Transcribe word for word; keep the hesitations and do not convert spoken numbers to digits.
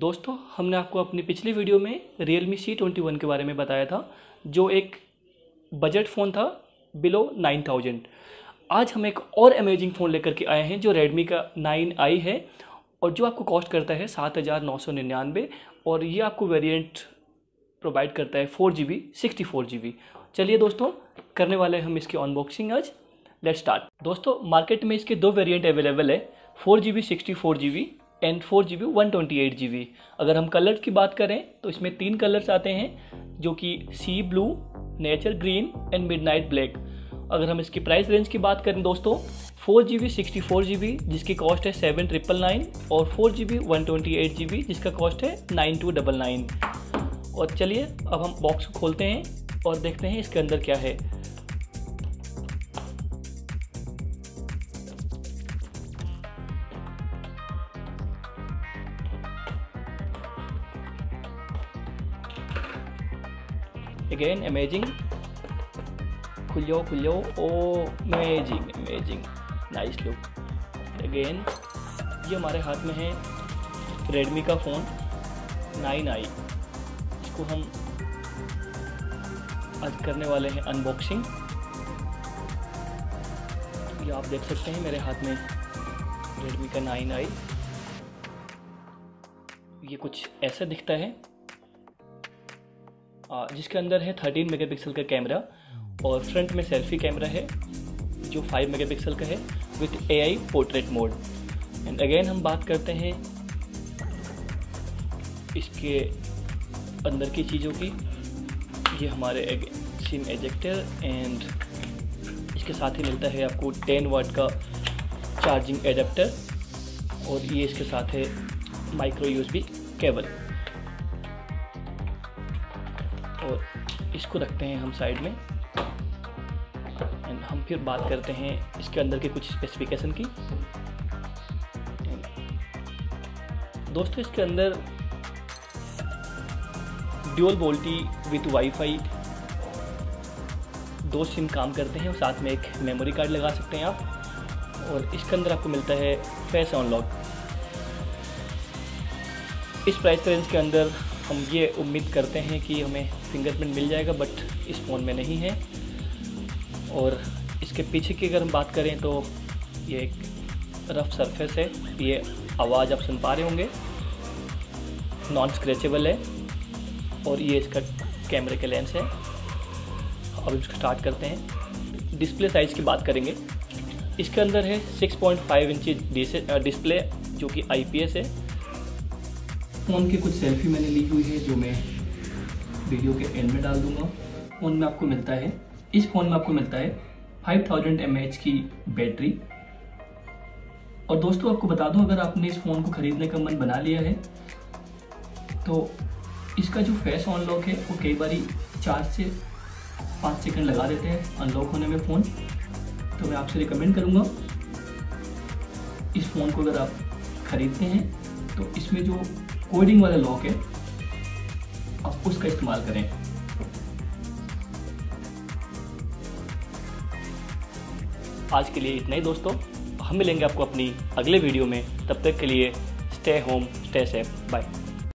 दोस्तों हमने आपको अपनी पिछली वीडियो में Realme C ट्वेंटी वन के बारे में बताया था, जो एक बजट फ़ोन था बिलो नाइन थाउजेंड। आज हम एक और अमेजिंग फ़ोन लेकर के आए हैं जो Redmi का नाइन आई है और जो आपको कॉस्ट करता है सात हज़ार नौ सौ निन्यानवे और ये आपको वेरिएंट प्रोवाइड करता है four G B sixty four G B. चलिए दोस्तों, करने वाले हम इसकी अनबॉक्सिंग आज। Let's start. दोस्तों मार्केट में इसके दो वेरिएंट अवेलेबल है, four G B sixty four G B and four G B one twenty eight G B. अगर हम कलर की बात करें तो इसमें तीन कलर्स आते हैं जो कि sea blue, nature green and midnight black. अगर हम इसकी प्राइस रेंज की बात करें दोस्तों, four G B sixty four G B जिसकी कॉस्ट है सेवन ट्रिपल नाइन और four G B one twenty eight G B जिसका कॉस्ट है नाइन टू डबल नाइन। और चलिए अब हम बॉक्स को खोलते हैं और देखते हैं इसके अंदर क्या है। Again amazing, खुलो खुलो, ओ amazing amazing, nice look। Again ये हमारे हाथ में है Redmi का फ़ोन नाइन आई। इसको हम आज करने वाले हैं अनबॉक्सिंग। ये आप देख सकते हैं मेरे हाथ में Redmi का नाइन आई। ये कुछ ऐसा दिखता है जिसके अंदर है थर्टीन मेगापिक्सल का कैमरा और फ्रंट में सेल्फी कैमरा है जो फाइव मेगापिक्सल का है with AI portrait mode. And again हम बात करते हैं इसके अंदर की चीज़ों की। ये हमारे सिम एजेक्टर एंड इसके साथ ही मिलता है आपको टेन वाट का चार्जिंग एडेप्टर और ये इसके साथ है माइक्रो यूएसबी केबल। और इसको रखते हैं हम साइड में एंड हम फिर बात करते हैं इसके अंदर के कुछ स्पेसिफिकेशन की। दोस्तों इसके अंदर ड्यूल वोल्टी विथ वाईफाई दो सिम काम करते हैं और साथ में एक मेमोरी कार्ड लगा सकते हैं आप। और इसके अंदर आपको मिलता है फेस अनलॉक। इस प्राइस रेंज के अंदर हम ये उम्मीद करते हैं कि हमें फिंगरप्रिंट मिल जाएगा, बट इस फ़ोन में नहीं है। और इसके पीछे की अगर हम बात करें तो ये एक रफ सरफेस है। ये आवाज़ आप सुन पा रहे होंगे, नॉन स्क्रैचेबल है। और ये इसका कैमरे के लेंस है। अब इसको स्टार्ट करते हैं। डिस्प्ले साइज़ की बात करेंगे, इसके अंदर है six point five inch display जो कि आईपीएस है। फ़ोन की कुछ सेल्फी मैंने ली हुई है जो मैं वीडियो के एंड में डाल दूंगा। फ़ोन में आपको मिलता है इस फ़ोन में आपको मिलता है five thousand M A H की बैटरी। और दोस्तों आपको बता दूं, अगर आपने इस फ़ोन को ख़रीदने का मन बना लिया है तो इसका जो फेस अनलॉक है वो कई बारी चार से पाँच सेकंड लगा देते हैं अनलॉक होने में फ़ोन। तो मैं आपसे रिकमेंड करूँगा इस फ़ोन को अगर आप ख़रीदते हैं तो इसमें जो कोडिंग वाला लॉक है आप उसका इस्तेमाल करें। आज के लिए इतना ही दोस्तों, हम मिलेंगे आपको अपनी अगले वीडियो में। तब तक के लिए stay home, stay safe, bye.